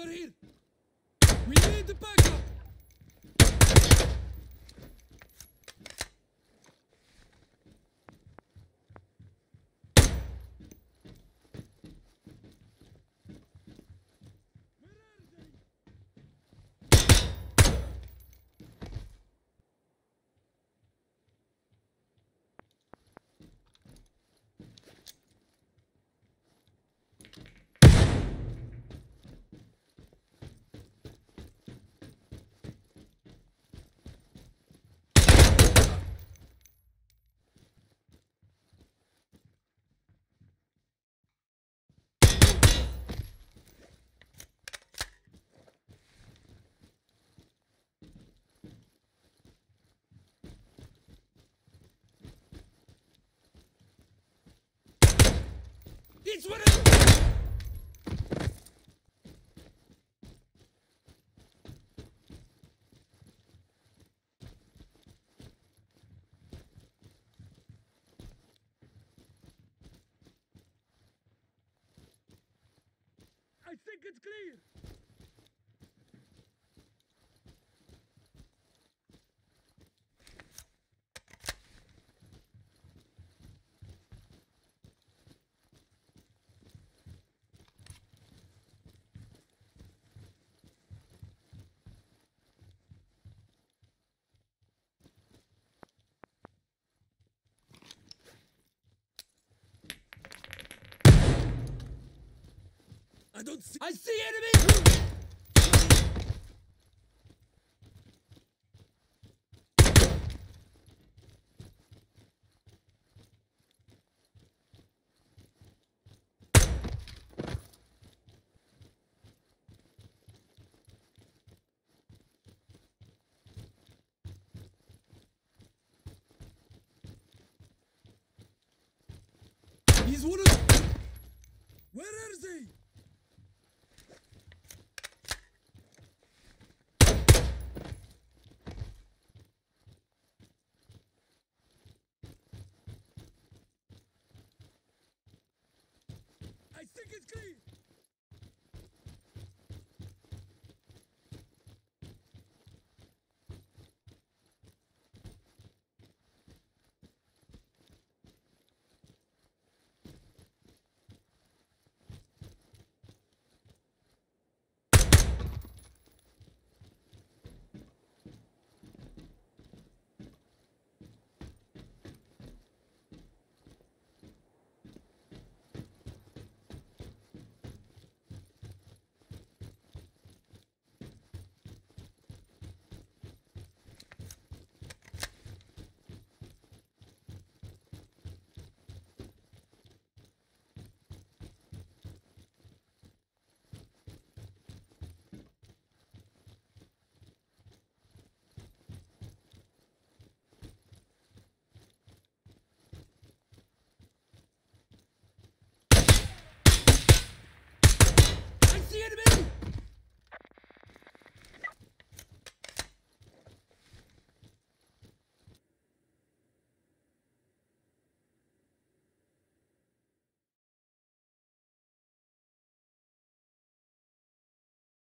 Cover here. We need the backup. It's what it is. I think it's clear. I see enemies! He's one of them! Where are they? I think it's clean.